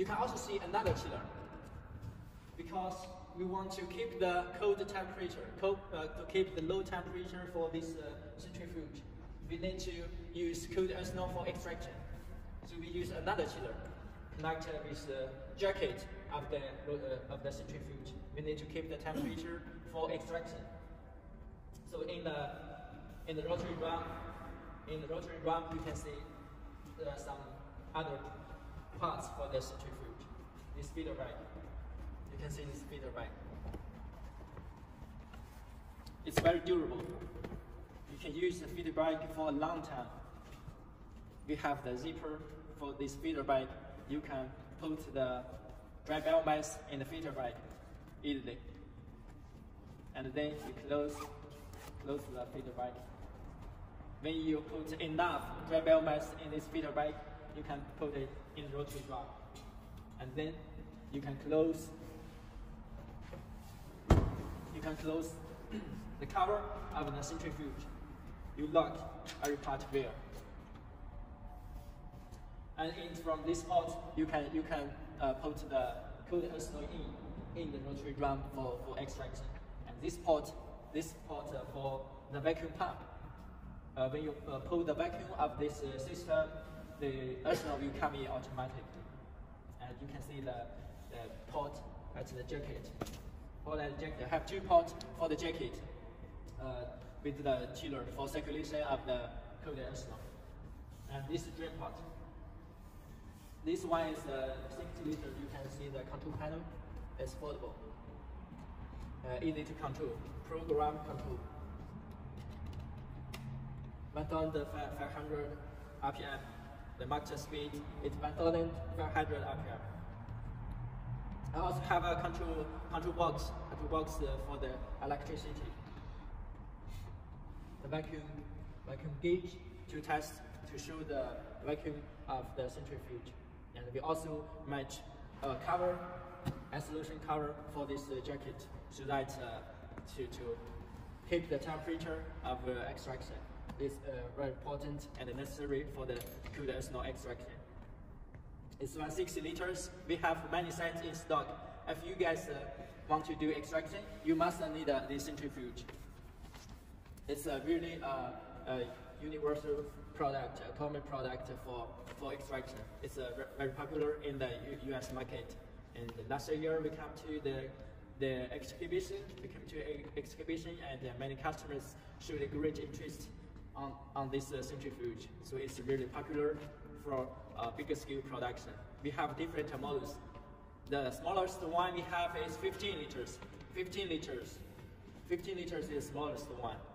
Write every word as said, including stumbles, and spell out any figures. You can also see another chiller, because we want to keep the cold temperature, cold, uh, to keep the low temperature for this uh, centrifuge. We need to use cold ethanol for extraction. So we use another chiller connected with the jacket of the, uh, of the centrifuge. We need to keep the temperature for extraction. So in the, in the rotary drum, in the rotary drum, you can see there are some other parts for the centrifuge. The speeder bike. You can see the speeder bike. It's very durable. You can use the speeder bike for a long time. We have the zipper for the speeder bike. You can put the dry biomass in the feeder bike easily. And then you close, close the feeder bike. When you put enough dry biomass in this feeder bike, you can put it in rotary drum. And then you can close, you can close the cover of the centrifuge. You lock every part wheel. And in, from this part, you can, you can uh, put the cold ethanol in, in the rotary drum for, for extraction. And this part, this part uh, for the vacuum pump. Uh, when you uh, pull the vacuum of this uh, system, the ethanol will come in automatically. And you can see the, the port at the jacket. For the jacket, I have two ports for the jacket uh, with the chiller for circulation of the cold ethanol. And this is drain part. This one is uh, sixty liter. You can see the control panel. It's foldable. Uh, easy to control. Program control. one thousand five hundred R P M. The max speed is one thousand five hundred R P M. I also have a control control box. Control box uh, for the electricity. The vacuum vacuum gauge to test to show the vacuum of the centrifuge. And we also match a cover, a solution cover for this uh, jacket, so that uh, to, to keep the temperature of uh, extraction. It's uh, very important and necessary for the cold ethanol extraction. It's one hundred sixty liters. We have many sites in stock. If you guys uh, want to do extraction, you must need uh, this centrifuge. It's a really uh, a universal product, a common product for, for extraction. It's uh, very popular in the U S market. And last year we came to the, the exhibition, we came to an exhibition and uh, many customers showed a great interest on, on this uh, centrifuge. So it's really popular for uh, bigger scale production. We have different models. The smallest one we have is fifteen liters. fifteen liters. fifteen liters is the smallest one.